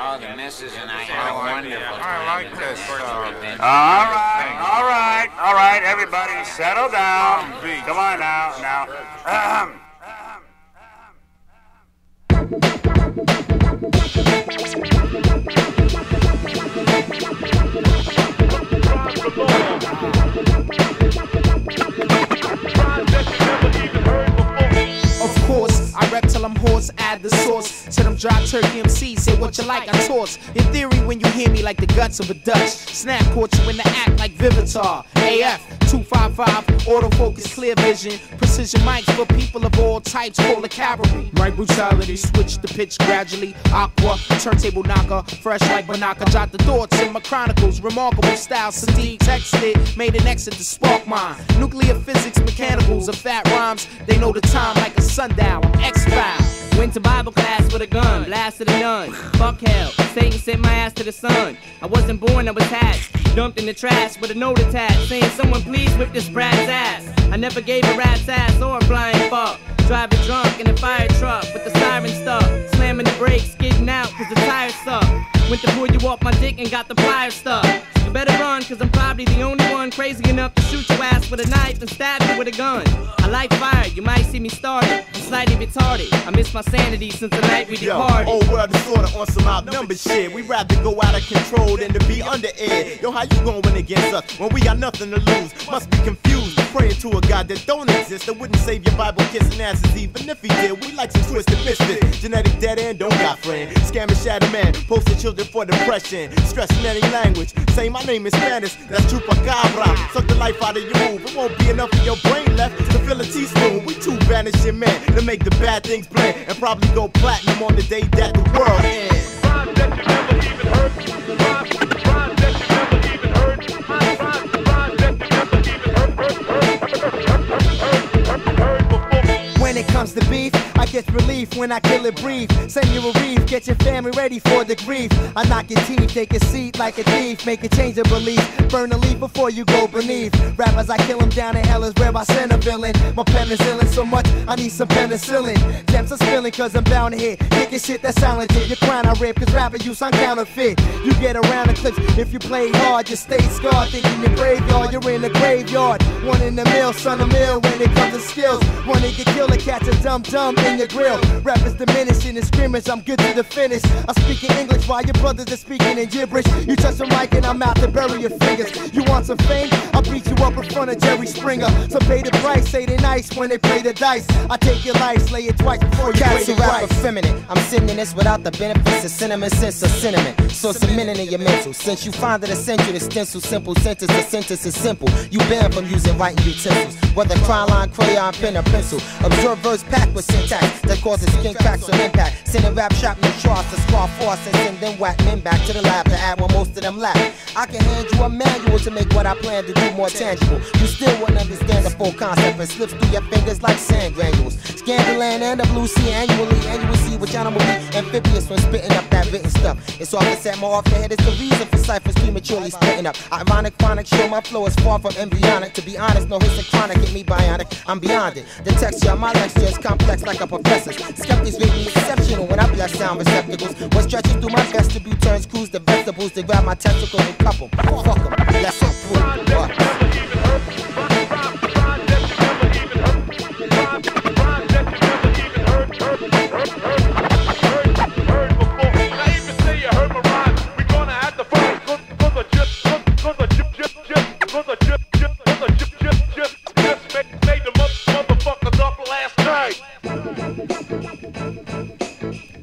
Oh, the missus and I had a wonderful time. I like this. All right, everybody, settle down. Come on now. Of course, I rap till I'm hoarse, add the sauce. Said I'm dry turkey MC, say what you like, I toss. In theory, when you hear me like the guts of a Dutch, snap caught you in the act like Vivitar AF 255, autofocus, clear vision, precision mics for people of all types, call the cavalry. My brutality, switch the pitch gradually, aqua, turntable knocker, fresh like Bernaca, jot the thoughts in my chronicles, remarkable style, Sadine texted, made an exit to spark mine, nuclear physics, mechanicals of fat rhymes, they know the time like a sundial, X-File. Went to Bible class with a gun, blasted a nun, fuck hell, Satan sent my ass to the sun, I wasn't born, I was hatched, dumped in the trash with a note attached, saying someone please whip this brat's ass. I never gave a rat's ass or a flying fuck. Driving drunk in a fire truck with the siren stuck. Slamming the brakes, getting out cause the tires suck. Went to pull you off my dick and got the pliers stuck. You better run cause I'm probably the only one crazy enough to shoot your ass with a knife and stab you with a gun. I like fire, you might see me started. I'm slightly retarded, I miss my sanity since the night we departed. Yo, old world disorder on some outnumbered shit. We'd rather go out of control than to be under air. Yo, how you gonna win against us when we got nothing to lose? Must be confused, praying to a God that don't exist, that wouldn't save your Bible kissing asses even if he did. We like some twisted misfits, genetic dead end, don't got friend. Scamming shadow man, posting children for depression, stressing any language. Say my name in Spanish, that's Chupacabra. Suck the life out of your move, it won't be enough of your brain left to fill a teaspoon. We two vanishing men to make the bad things blend and probably go platinum on the day that the world ends. Rhymes that you never even heard, rhymes that you never even heard. When it comes to beef, I get relief when I kill it brief. Send you a reef, get your family ready for the grief. I knock your teeth, take a seat like a thief. Make a change of belief, burn a leaf before you go beneath. Rappers, I kill them down in hell is where I send a villain. My pen is illin' so much, I need some penicillin. Gems are spilling cause I'm bound to hit. Kicking shit that's silent, you're crying I rip cause rapper use on counterfeit. You get around the clips, if you play hard, you stay scarred. Thinking you're graveyard, you're in the graveyard. One in the mill, son of mill when it comes to skills. One to get killed, catch a dumb in your grill. Rappers diminishing and scrimmage, I'm good to the finish. I'm speaking English while your brothers are speaking in gibberish. You touch the mic and I'm out to bury your fingers. You want some fame? I'll beat you up in front of Jerry Springer. So pay the price, say they nice when they play the dice. I take your life, slay it twice before you play the rap effeminate. I'm sitting in this without the benefits of cinnamon sense of cinnamon. So it's a minute in your mental. Since you find it essential to stencil simple sentence, the sentence is simple. You ban from using writing utensils, whether cry line, crayon, pen, or pencil. Observe verse packed with syntax that causes skin cracks on impact. Send a rap shop new charts to scar force and send them whack men back to the lab to add when most of them lack. I can hand you a manual to make what I plan to do more tangible. You still wouldn't understand the full concept and slips through your fingers like sand granules. Scandaland and the blue sea annually, and you will see which animal be amphibious when spitting up that written stuff. It's often said more off the head, it's the reason for ciphers prematurely splitting up. Ironic, chronic, sure my flow is far from embryonic. To be honest, no history chronic, hit me bionic, I'm beyond it. The texture of my texture is complex like a professor's. Skeptics make me exceptional when I bless sound receptacles. What stretches through my vestibule turns crews to vegetables. They grab my tentacles and cup them. Fuck them, let's go through. Thank you.